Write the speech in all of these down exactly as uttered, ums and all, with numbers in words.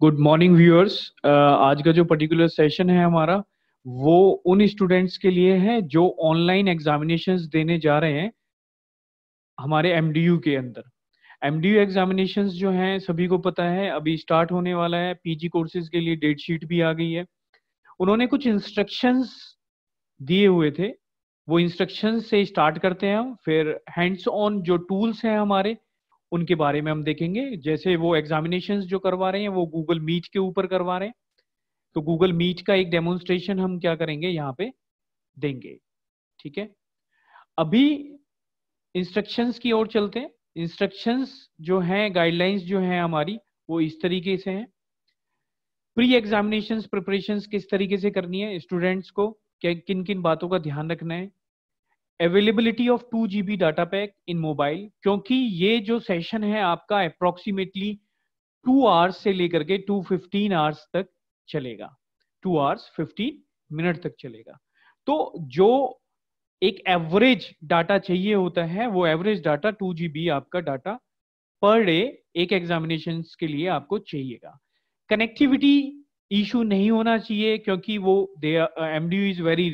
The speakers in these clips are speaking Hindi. Good morning viewers. आज का जो पर्टिकुलर सेशन है हमारा वो उन स्टूडेंट्स के लिए है जो ऑनलाइन एग्जामिनेशंस देने जा रहे हैं हमारे एमडीयू के अंदर। एमडीयू एग्जामिनेशंस जो हैं सभी को पता है अभी स्टार्ट होने वाला है। पीजी कोर्सेज के लिए डेट शीट भी आ गई है। उन्होंने कुछ इंस्ट्रक्शंस दिए हुए थे, वो इंस्ट्रक्शंस से स्टार्ट करते हैं हम, फिर हैंड्स ऑन जो टूल्स हैं हमारे उनके बारे में हम देखेंगे। जैसे वो एग्जामिनेशंस जो करवा रहे हैं वो गूगल मीट के ऊपर करवा रहे हैं, तो गूगल मीट का एक डेमोन्स्ट्रेशन हम क्या करेंगे यहाँ पे देंगे। ठीक है, अभी इंस्ट्रक्शंस की ओर चलते हैं। इंस्ट्रक्शंस जो हैं, गाइडलाइंस जो हैं हमारी, वो इस तरीके से हैं। प्री एग्जामिनेशन प्रिपरेशंस किस तरीके से करनी है, स्टूडेंट्स को किन किन बातों का ध्यान रखना है, availability of two G B data pack in mobile, क्योंकि ये जो सेशन है आपका अप्रोक्सीमेटली टू आवर्स से लेकर के टू फिफ्टीन आवर्स तक चलेगा, टू आवर्स फिफ्टीन मिनट तक चलेगा। तो जो एक एवरेज डाटा चाहिए होता है वो average data two G B आपका डाटा पर डे एक एग्जामिनेशन के लिए आपको चाहिएगा। कनेक्टिविटी इशू नहीं होना चाहिए, क्योंकि वो M D U is very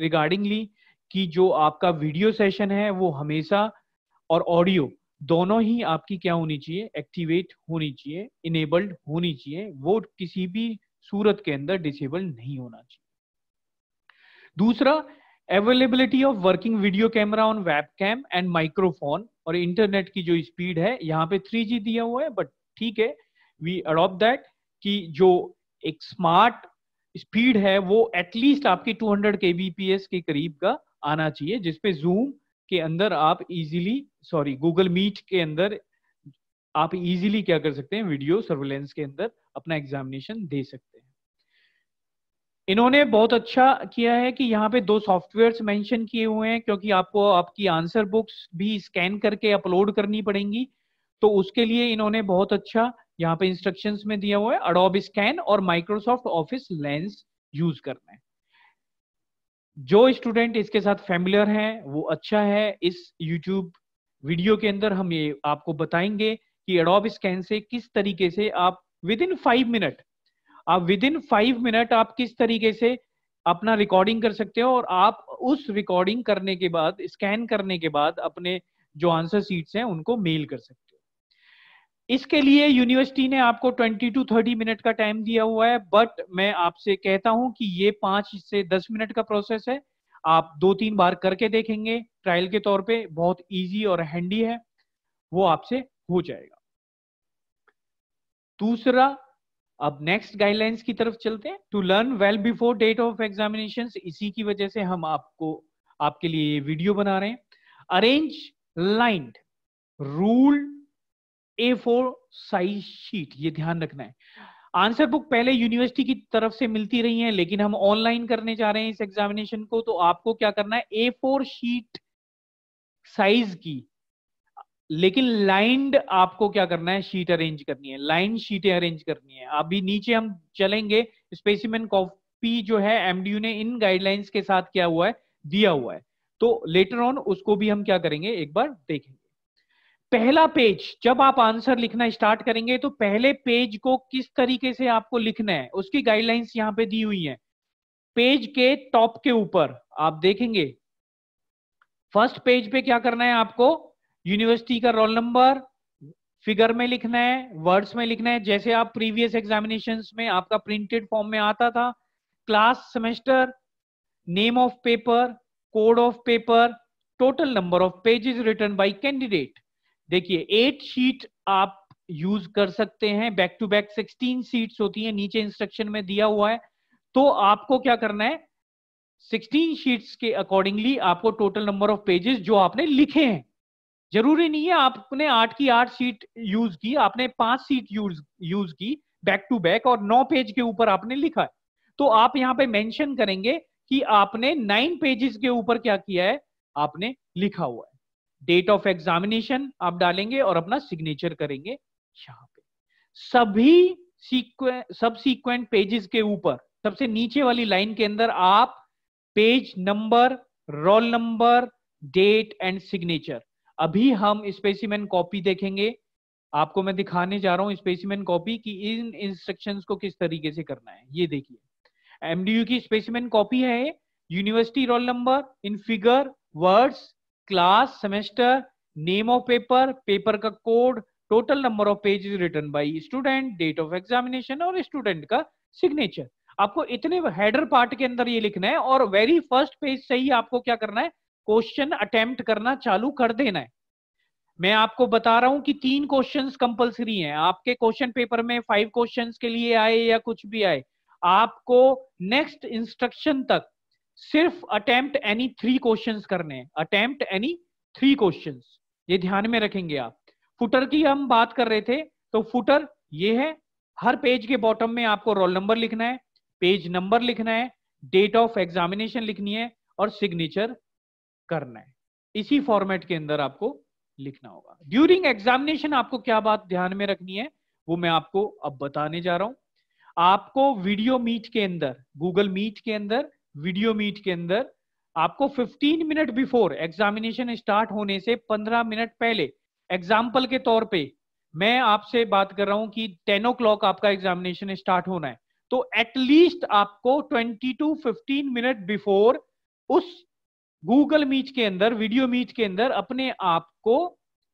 regardingly कि जो आपका वीडियो सेशन है वो हमेशा और ऑडियो दोनों ही आपकी क्या होनी चाहिए, एक्टिवेट होनी चाहिए, इनेबल्ड होनी चाहिए। वो किसी भी सूरत के अंदर डिसेबल नहीं होना चाहिए। दूसरा, availability of working video camera on web cam and microphone, और इंटरनेट की जो स्पीड है यहाँ पे थ्री जी दिया हुआ है, बट ठीक है वी अडॉप्ट दैट कि जो एक स्मार्ट स्पीड है वो एटलीस्ट आपके टू हंड्रेड केबीपीएस के करीब का आना चाहिए, जिसपे जूम के अंदर आप इजीली, सॉरी गूगल मीट के अंदर आप इजीली क्या कर सकते हैं, वीडियो सर्वेलेंस के अंदर अपना एग्जामिनेशन दे सकते हैं। इन्होंने बहुत अच्छा किया है कि यहाँ पे दो सॉफ्टवेयर्स मेंशन किए हुए हैं, क्योंकि आपको आपकी आंसर बुक्स भी स्कैन करके अपलोड करनी पड़ेंगी, तो उसके लिए इन्होंने बहुत अच्छा यहाँ पे इंस्ट्रक्शंस में दिया हुआ है, अडोबी स्कैन और माइक्रोसॉफ्ट ऑफिस लेंस यूज करना है। जो स्टूडेंट इसके साथ फैमिलियर हैं वो अच्छा है। इस यूट्यूब वीडियो के अंदर हम ये आपको बताएंगे कि अडोबी स्कैन से किस तरीके से आप विद इन फाइव मिनट आप विद इन फाइव मिनट आप किस तरीके से अपना रिकॉर्डिंग कर सकते हो, और आप उस रिकॉर्डिंग करने के बाद, स्कैन करने के बाद अपने जो आंसर शीट्स हैं उनको मेल कर सकते हो। इसके लिए यूनिवर्सिटी ने आपको ट्वेंटी टू थर्टी मिनट का टाइम दिया हुआ है, बट मैं आपसे कहता हूं कि ये पांच से दस मिनट का प्रोसेस है। आप दो तीन बार करके देखेंगे ट्रायल के तौर पे, बहुत इजी और हैंडी है, वो आपसे हो जाएगा। दूसरा, अब नेक्स्ट गाइडलाइंस की तरफ चलते हैं। To learn well before date of examinations, इसी की वजह से हम आपको आपके लिए ये वीडियो बना रहे हैं। Arrange lined rule A four size sheet, ये ध्यान रखना है। आंसर बुक पहले यूनिवर्सिटी की तरफ से मिलती रही है, लेकिन हम ऑनलाइन करने जा रहे हैं इस एग्जामिनेशन को, तो आपको क्या करना है, ए फोर शीट साइज की, लेकिन लाइंड आपको क्या करना है, शीट अरेंज करनी है, लाइन शीटें अरेंज करनी है। अभी नीचे हम चलेंगे, स्पेसिमेन कॉपी जो है एमडीयू ने इन गाइडलाइंस के साथ क्या हुआ है, दिया हुआ है, तो लेटर ऑन उसको भी हम क्या करेंगे, एक बार देखेंगे। पहला पेज, जब आप आंसर लिखना स्टार्ट करेंगे तो पहले पेज को किस तरीके से आपको लिखना है उसकी गाइडलाइंस यहाँ पे दी हुई है। पेज के टॉप के ऊपर आप देखेंगे फर्स्ट पेज पे क्या करना है आपको, यूनिवर्सिटी का रोल नंबर फिगर में लिखना है, वर्ड्स में लिखना है, जैसे आप प्रीवियस एग्जामिनेशंस में आपका प्रिंटेड फॉर्म में आता था। Class, semester, name of paper, code of paper, total number of pages written by candidate. देखिए एट शीट आप यूज कर सकते हैं, back to back sixteen sheets होती हैं, नीचे इंस्ट्रक्शन में दिया हुआ है। तो आपको क्या करना है, सिक्सटीन शीट्स के अकॉर्डिंगली आपको टोटल नंबर ऑफ पेजेस जो आपने लिखे हैं, जरूरी नहीं है आपने आठ की आठ शीट यूज की, आपने पांच शीट यूज यूज की बैक टू बैक और नौ पेज के ऊपर आपने लिखा है, तो आप यहाँ पे मेंशन करेंगे कि आपने नाइन पेजेस के ऊपर क्या किया है, आपने लिखा हुआ है। डेट ऑफ एग्जामिनेशन आप डालेंगे और अपना सिग्नेचर करेंगे यहाँ पे। सभी सीक्वेंट सब सीक्वेंट पेजेस के ऊपर सबसे नीचे वाली लाइन के अंदर आप page number, roll number, date and signature. अभी हम स्पेसिमेन कॉपी देखेंगे, आपको मैं दिखाने जा रहा हूँ स्पेसिमेन कॉपी की इन इंस्ट्रक्शंस को किस तरीके से करना है। ये देखिए एमडीयू की स्पेसिमेन कॉपी है, university roll number in figure, words, class, semester, name of paper, paper का code, total number of pages written by student, date of examination और स्टूडेंट का सिग्नेचर। आपको इतने हेडर पार्ट के अंदर ये लिखना है और वेरी फर्स्ट पेज से ही आपको क्या करना है, क्वेश्चन अटेम्प्ट करना चालू कर देना है। मैं आपको बता रहा हूं कि तीन क्वेश्चंस कंपलसरी हैं। आपके क्वेश्चन पेपर में फाइव क्वेश्चंस के लिए आए या कुछ भी आए, आपको नेक्स्ट इंस्ट्रक्शन तक सिर्फ अटेम्प्ट एनी थ्री क्वेश्चंस करने हैं। अटेम्प्ट एनी थ्री क्वेश्चंस, ये ध्यान में रखेंगे आप। फुटर की हम बात कर रहे थे, तो फुटर ये है, हर पेज के बॉटम में आपको रोल नंबर लिखना है, पेज नंबर लिखना है, डेट ऑफ एग्जामिनेशन लिखनी है और सिग्नेचर करना है। इसी फॉर्मेट के अंदर आपको लिखना होगा। ड्यूरिंग एग्जामिनेशन आपको क्या बात ध्यान में रखनी है वो मैं आपको अब बताने जा रहा हूं। आपको वीडियो मीट के अंदर, गूगल मीट के अंदर, वीडियो मीट के अंदर आपको पंद्रह मिनट बिफोर एग्जामिनेशन स्टार्ट होने से पंद्रह मिनट पहले, एग्जाम्पल के तौर पे मैं आपसे बात कर रहा हूं कि दस ओ क्लॉक आपका एग्जामिनेशन स्टार्ट होना है, तो एटलीस्ट आपको twenty to fifteen minute before उस गूगल मीट के अंदर, वीडियो मीट के अंदर अपने आप को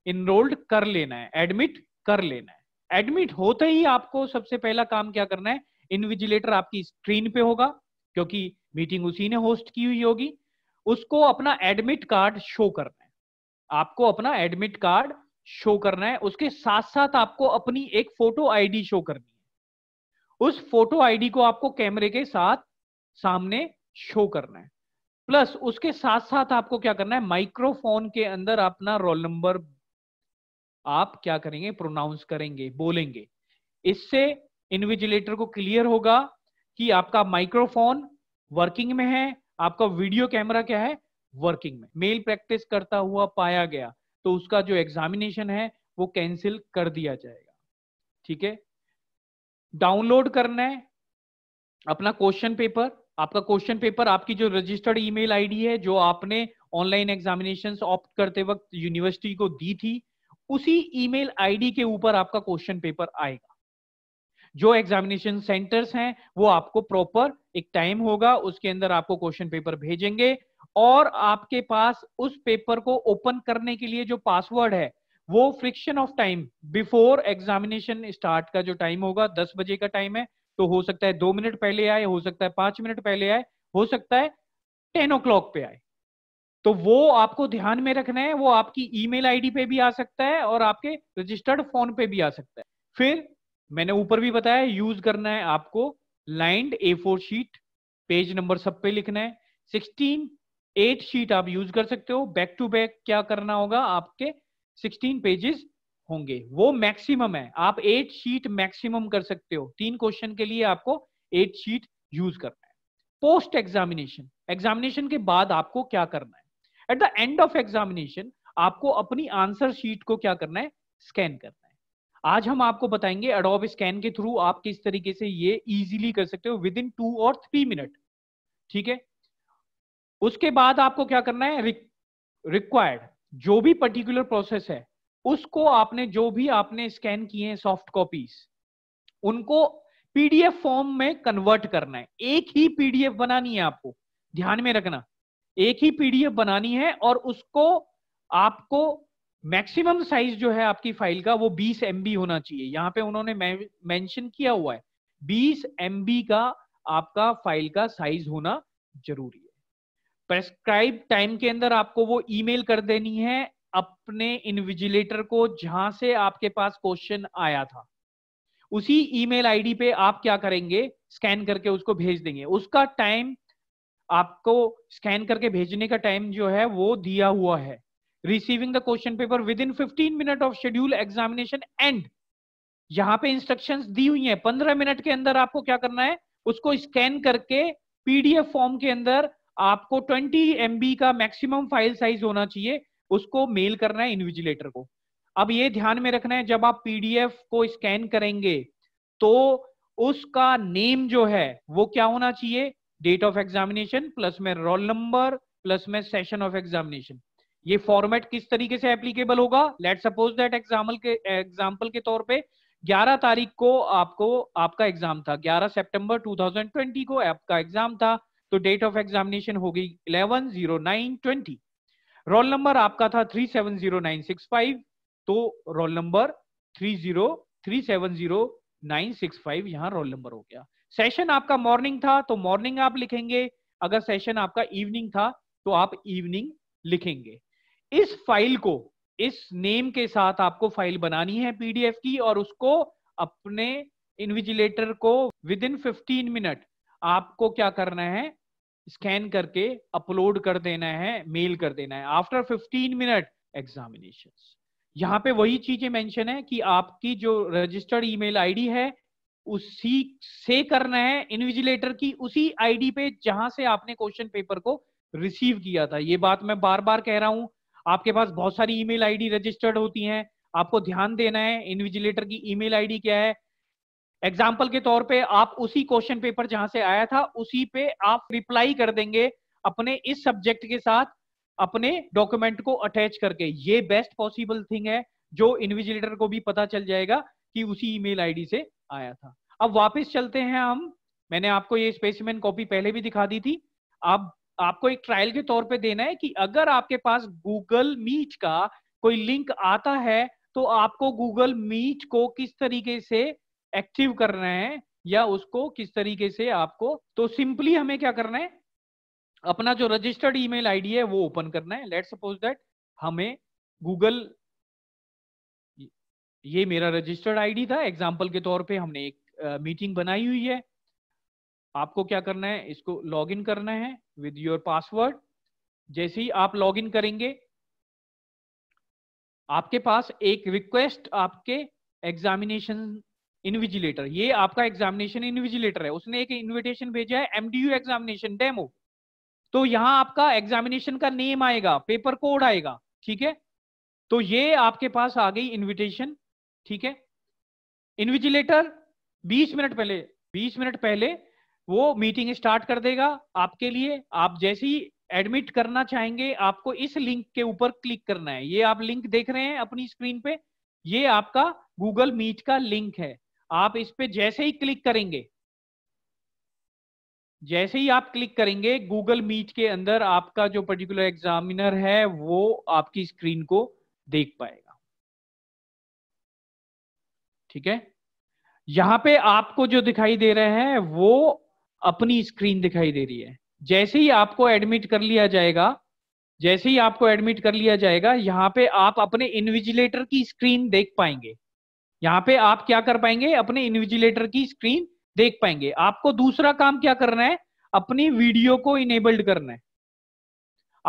इनरोल्ड कर लेना है, एडमिट कर लेना है। एडमिट होते ही आपको सबसे पहला काम क्या करना है, इन्विजिलेटर आपकी स्क्रीन पे होगा क्योंकि मीटिंग उसी ने होस्ट की हुई होगी, उसको अपना एडमिट कार्ड शो करना है। आपको अपना एडमिट कार्ड शो करना है, उसके साथ साथ आपको अपनी एक फोटो आईडी शो करनी है। उस फोटो आईडी को आपको कैमरे के साथ सामने शो करना है, प्लस उसके साथ साथ आपको क्या करना है, माइक्रोफोन के अंदर अपना रोल नंबर आप क्या करेंगे, प्रोनाउंस करेंगे, बोलेंगे। इससे इन्विजिलेटर को क्लियर होगा कि आपका माइक्रोफोन वर्किंग में है, आपका वीडियो कैमरा क्या है, वर्किंग में। मेल प्रैक्टिस करता हुआ पाया गया तो उसका जो एग्जामिनेशन है वो कैंसिल कर दिया जाएगा। ठीक है, डाउनलोड करना है अपना क्वेश्चन पेपर। आपका क्वेश्चन पेपर आपकी जो रजिस्टर्ड ईमेल आईडी है जो आपने ऑनलाइन एग्जामिनेशंस ऑप्ट करते वक्त यूनिवर्सिटी को दी थी, उसी ईमेल आईडी के ऊपर आपका क्वेश्चन पेपर आएगा। जो एग्जामिनेशन सेंटर्स हैं वो आपको प्रॉपर एक टाइम होगा, उसके अंदर आपको क्वेश्चन पेपर भेजेंगे और आपके पास उस पेपर को ओपन करने के लिए जो पासवर्ड है वो friction of time before examination start का जो टाइम होगा, दस बजे का टाइम है, तो हो सकता है दो मिनट पहले आए, हो सकता है पांच मिनट पहले आए, हो सकता है टेन ओ क्लॉक पे आए, तो वो आपको ध्यान में रखना है। वो आपकी ईमेल आईडी पे भी आ सकता है और आपके रजिस्टर्ड फोन पे भी आ सकता है। फिर मैंने ऊपर भी बताया, यूज करना है आपको lined A four sheet, page number सब पे लिखना है। सिक्सटीन एट शीट आप यूज कर सकते हो, बैक टू बैक क्या करना होगा, आपके सिक्सटीन पेजेस होंगे, वो मैक्सिमम है। आप एट शीट मैक्सिमम कर सकते हो, तीन क्वेश्चन के लिए आपको एट शीट यूज करना है। पोस्ट एग्जामिनेशन, एग्जामिनेशन के बाद आपको क्या करना है, at the end of examination आपको अपनी आंसर शीट को क्या करना है, स्कैन करना है। आज हम आपको बताएंगे एडोब स्कैन के थ्रू आप किस तरीके से ये इजीली कर सकते हो विद इन टू और थ्री मिनट। ठीक है, उसके बाद आपको क्या करना है, रिक्वायर्ड जो भी पर्टिकुलर प्रोसेस है उसको आपने, जो भी आपने स्कैन किए हैं सॉफ्ट कॉपीज, उनको पीडीएफ फॉर्म में कन्वर्ट करना है। एक ही पीडीएफ बनानी है आपको, ध्यान में रखना, एक ही पीडीएफ बनानी है और उसको आपको मैक्सिमम साइज जो है आपकी फाइल का वो बीस एम बी होना चाहिए। यहाँ पे उन्होंने मेंशन किया हुआ है बीस एम बी का आपका फाइल का साइज होना जरूरी है। प्रेस्क्राइब टाइम के अंदर आपको वो ईमेल कर देनी है अपने इन्विजिलेटर को जहां से आपके पास क्वेश्चन आया था, उसी ईमेल आईडी पे आप क्या करेंगे, स्कैन करके उसको भेज देंगे। उसका टाइम आपको स्कैन करके भेजने का टाइम जो है वो दिया हुआ है, receiving the question paper within पंद्रह minute of schedule examination end. यहाँ पे इंस्ट्रक्शंस दी हुई हैं, पंद्रह मिनट के अंदर आपको क्या करना है, उसको स्कैन करके पीडीएफ फॉर्म के अंदर आपको बीस एम बी का मैक्सिमम फाइल साइज होना चाहिए, उसको मेल करना है इन्विजिलेटर को। अब ये ध्यान में रखना है, जब आप पीडीएफ को स्कैन करेंगे तो उसका नेम जो है वो क्या होना चाहिए, डेट ऑफ एग्जामिनेशन प्लस में रोल नंबर प्लस में सेशन ऑफ एग्जामिनेशन, ये फॉर्मेट किस तरीके से एप्लीकेबल होगा? लेट सपोज दैट एग्जाम्पल के एग्जाम्पल के तौर पे ग्यारह तारीख को आपको आपका एग्जाम था, ग्यारह सितंबर दो हज़ार बीस को आपका एग्जाम था, तो डेट ऑफ एग्जामिनेशन होगी ग्यारह ज़ीरो नौ बीस। रोल नंबर आपका था three seven zero nine six five, तो roll number three zero three seven zero nine six five यहाँ रोल नंबर हो गया। सेशन आपका मॉर्निंग था तो मॉर्निंग आप लिखेंगे, अगर सेशन आपका इवनिंग था तो आप इवनिंग लिखेंगे। इस फाइल को इस नेम के साथ आपको फाइल बनानी है पीडीएफ की, और उसको अपने इन्विजिलेटर को विद इन फिफ्टीन मिनट आपको क्या करना है, स्कैन करके अपलोड कर देना है, मेल कर देना है। After fifteen minute examination. यहाँ पे वही चीजें मेंशन है कि आपकी जो रजिस्टर्ड ईमेल आईडी है उसी से करना है, इन्विजिलेटर की उसी आईडी पे जहां से आपने क्वेश्चन पेपर को रिसीव किया था। ये बात मैं बार बार कह रहा हूं, आपके पास बहुत सारी ईमेल आईडी रजिस्टर्ड होती हैं, आपको ध्यान देना है इन्विजिलेटर की ईमेल आईडी क्या है। एग्जाम्पल के तौर पे आप उसी क्वेश्चन पेपर जहां से आया था उसी पे आप रिप्लाई कर देंगे अपने इस सब्जेक्ट के साथ अपने डॉक्यूमेंट को अटैच करके। ये बेस्ट पॉसिबल थिंग है, जो इन्विजिलेटर को भी पता चल जाएगा कि उसी ईमेल आईडी से आया था। अब वापस चलते हैं हम, मैंने आपको ये स्पेसिमेन कॉपी पहले भी दिखा दी थी। अब आपको एक ट्रायल के तौर पे देना है कि अगर आपके पास गूगल मीट का कोई लिंक आता है तो आपको गूगल मीट को किस तरीके से एक्टिव करना है या उसको किस तरीके से आपको, तो सिंपली हमें क्या करना है, अपना जो रजिस्टर्ड ईमेल आईडी है वो ओपन करना है। लेट सपोज दैट हमें गूगल, ये मेरा रजिस्टर्ड आईडी था, एग्जाम्पल के तौर पे हमने एक मीटिंग uh, बनाई हुई है। आपको क्या करना है, इसको लॉग इन करना है विद योर पासवर्ड। जैसे ही आप लॉग इन करेंगे आपके पास एक रिक्वेस्ट आपके एग्जामिनेशन इन्विजिलेटर, ये आपका एग्जामिनेशन इन्विजिलेटर है, उसने एक इन्विटेशन भेजा है एमडीयू एग्जामिनेशन डेमो। तो यहां आपका एग्जामिनेशन का नेम आएगा, पेपर कोड आएगा, ठीक है। तो ये आपके पास आ गई इन्विटेशन, ठीक है। इन्विजिलेटर बीस मिनट पहले बीस मिनट पहले वो मीटिंग स्टार्ट कर देगा आपके लिए। आप जैसे ही एडमिट करना चाहेंगे आपको इस लिंक के ऊपर क्लिक करना है। ये आप लिंक देख रहे हैं अपनी स्क्रीन पे, ये आपका गूगल मीट का लिंक है। आप इस पे जैसे ही क्लिक करेंगे जैसे ही आप क्लिक करेंगे गूगल मीट के अंदर आपका जो पर्टिकुलर एग्जामिनर है वो आपकी स्क्रीन को देख पाएगा, ठीक है। यहां पे आपको जो दिखाई दे रहे हैं वो अपनी स्क्रीन दिखाई दे रही है। जैसे ही आपको एडमिट कर लिया जाएगा जैसे ही आपको एडमिट कर लिया जाएगा यहाँ पे आप अपने इन्विजिलेटर की स्क्रीन देख पाएंगे। यहाँ पे आप क्या कर पाएंगे, अपने इन्विजिलेटर की स्क्रीन देख पाएंगे। आपको दूसरा काम क्या करना है, अपनी वीडियो को इनेबल्ड करना है।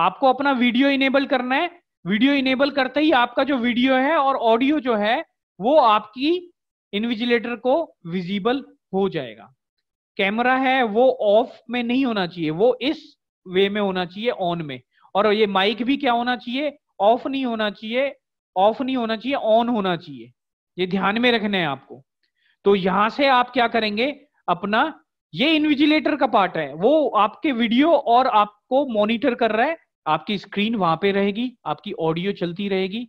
आपको अपना वीडियो इनेबल करना है। वीडियो इनेबल करते ही आपका जो वीडियो है और ऑडियो जो है वो आपकी इन्विजिलेटर को विजिबल हो जाएगा। कैमरा है वो ऑफ में नहीं होना चाहिए, वो इस वे में होना चाहिए, ऑन में। और ये माइक भी क्या होना चाहिए, ऑफ नहीं होना चाहिए ऑफ नहीं होना चाहिए ऑन होना चाहिए, ये ध्यान में रखना है आपको। तो यहां से आप क्या करेंगे, अपना ये इन्विजिलेटर का पार्ट है वो आपके वीडियो और आपको मॉनिटर कर रहा है। आपकी स्क्रीन वहां पे रहेगी, आपकी ऑडियो चलती रहेगी।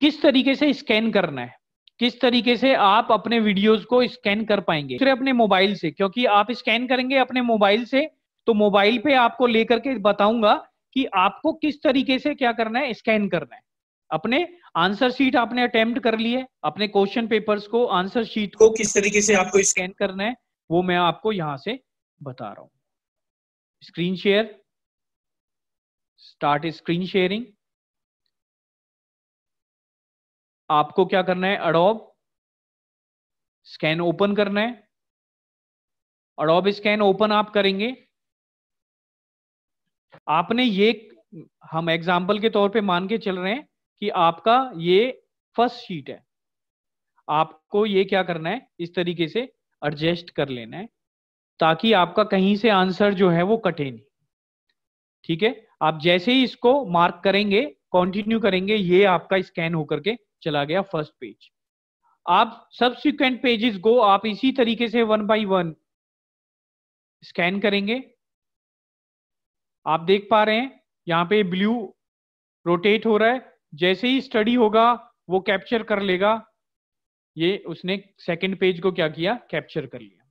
किस तरीके से स्कैन करना है, किस तरीके से आप अपने वीडियोस को स्कैन कर पाएंगे, फिर अपने मोबाइल से, क्योंकि आप स्कैन करेंगे अपने मोबाइल से। तो मोबाइल पे आपको लेकर के बताऊंगा कि आपको किस तरीके से क्या करना है, स्कैन करना है। अपने आंसर शीट आपने अटेम्प्ट कर लिए, अपने क्वेश्चन पेपर्स को, आंसर शीट को किस तरीके से आपको स्कैन करना है वो मैं आपको यहाँ से बता रहा हूँ। Screen share, start screen sharing. आपको क्या करना है, अडोब स्कैन ओपन करना है। अडोब स्कैन ओपन आप करेंगे। आपने ये, हम एग्जाम्पल के तौर पे मान के चल रहे हैं कि आपका ये फर्स्ट शीट है। आपको ये क्या करना है, इस तरीके से एडजस्ट कर लेना है ताकि आपका कहीं से आंसर जो है वो कटे नहीं, ठीक है। आप जैसे ही इसको मार्क करेंगे, कंटिन्यू करेंगे, ये आपका स्कैन होकर के चला गया फर्स्ट पेज। आप सब्सिक्वेंट पेजेस को आप इसी तरीके से वन बाय वन स्कैन करेंगे। आप देख पा रहे हैं यहाँ पे ब्लू रोटेट हो रहा है, जैसे ही स्टडी होगा वो कैप्चर कर लेगा। ये उसने सेकंड पेज को क्या किया, कैप्चर कर लिया।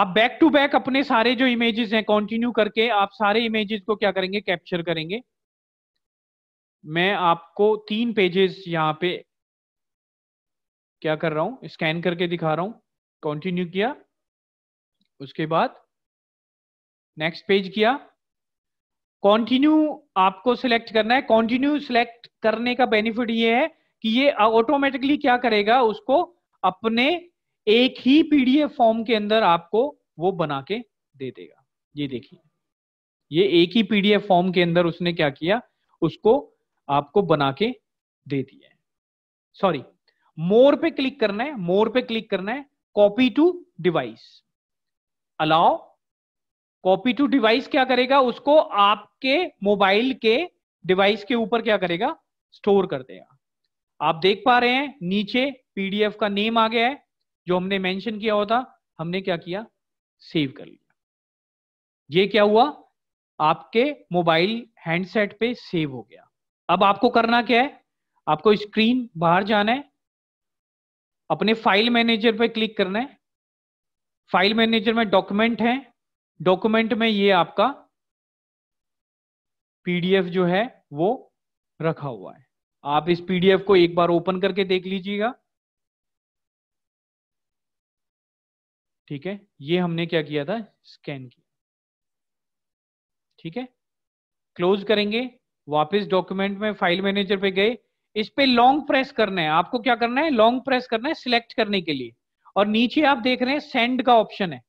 आप बैक टू बैक अपने सारे जो इमेजेस हैं कंटिन्यू करके आप सारे इमेजेस को क्या करेंगे, कैप्चर करेंगे। मैं आपको तीन पेजेस यहाँ पे क्या कर रहा हूं, स्कैन करके दिखा रहा हूं। कंटिन्यू किया, उसके बाद नेक्स्ट पेज किया। कंटिन्यू आपको सिलेक्ट करना है। कंटिन्यू सिलेक्ट करने का बेनिफिट ये है कि ये ऑटोमेटिकली क्या करेगा, उसको अपने एक ही पीडीएफ फॉर्म के अंदर आपको वो बना के दे देगा। ये देखिए, ये एक ही पीडीएफ फॉर्म के अंदर उसने क्या किया, उसको आपको बना के दे दिया है। सॉरी, मोर पे क्लिक करना है, मोर पे क्लिक करना है, copy to device allow. Copy to device क्या करेगा, उसको आपके मोबाइल के डिवाइस के ऊपर क्या करेगा, स्टोर कर देगा। आप देख पा रहे हैं नीचे पीडीएफ का नेम आ गया है, जो हमने मेंशन किया होता, हमने क्या किया, सेव कर लिया। ये क्या हुआ, आपके मोबाइल हैंडसेट पे सेव हो गया। अब आपको करना क्या है, आपको स्क्रीन बाहर जाना है, अपने फाइल मैनेजर पे क्लिक करना है। फाइल मैनेजर में डॉक्यूमेंट है, डॉक्यूमेंट में ये आपका पीडीएफ जो है वो रखा हुआ है। आप इस पीडीएफ को एक बार ओपन करके देख लीजिएगा। ठीक है, ये हमने क्या किया था, स्कैन किया। ठीक है, क्लोज करेंगे, वापस डॉक्यूमेंट में फाइल मैनेजर पे गए, इस पे लॉन्ग प्रेस करना है। आपको क्या करना है, लॉन्ग प्रेस करना है सिलेक्ट करने के लिए, और नीचे आप देख रहे हैं सेंड का ऑप्शन है,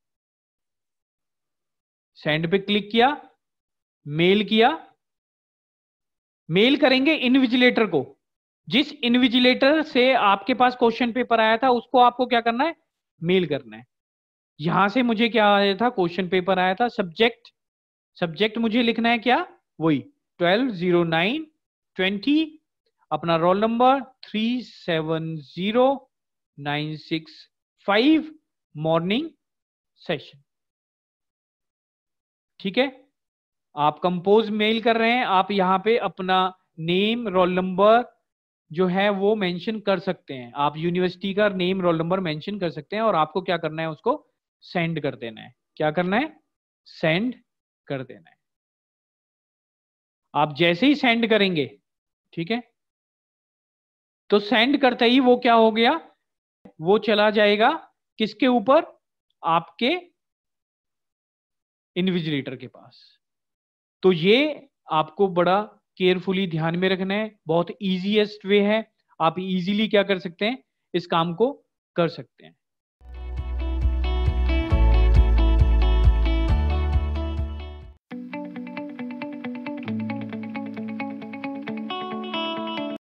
सेंड पे क्लिक किया, मेल किया। मेल करेंगे इन्विजिलेटर को, जिस इन्विजिलेटर से आपके पास क्वेश्चन पेपर आया था उसको आपको क्या करना है, मेल करना है। यहां से मुझे क्या आया था, क्वेश्चन पेपर आया था, सब्जेक्ट सब्जेक्ट मुझे लिखना है क्या, वही ट्वेल्व जीरो नाइन ट्वेंटी, अपना roll number three seven zero nine six five, morning session. ठीक है, आप कंपोज मेल कर रहे हैं, आप यहाँ पे अपना नेम रोल नंबर जो है वो मेंशन कर सकते हैं। आप यूनिवर्सिटी का नेम रोल नंबर मेंशन कर सकते हैं, और आपको क्या करना है, उसको सेंड कर देना है। क्या करना है, सेंड कर देना है। आप जैसे ही सेंड करेंगे, ठीक है, तो सेंड करते ही वो क्या हो गया, वो चला जाएगा किसके ऊपर, आपके इन्विजिलेटर के पास। तो ये आपको बड़ा केयरफुली ध्यान में रखना है। बहुत इजीएस्ट वे है, आप इजीली क्या कर सकते हैं, इस काम को कर सकते हैं।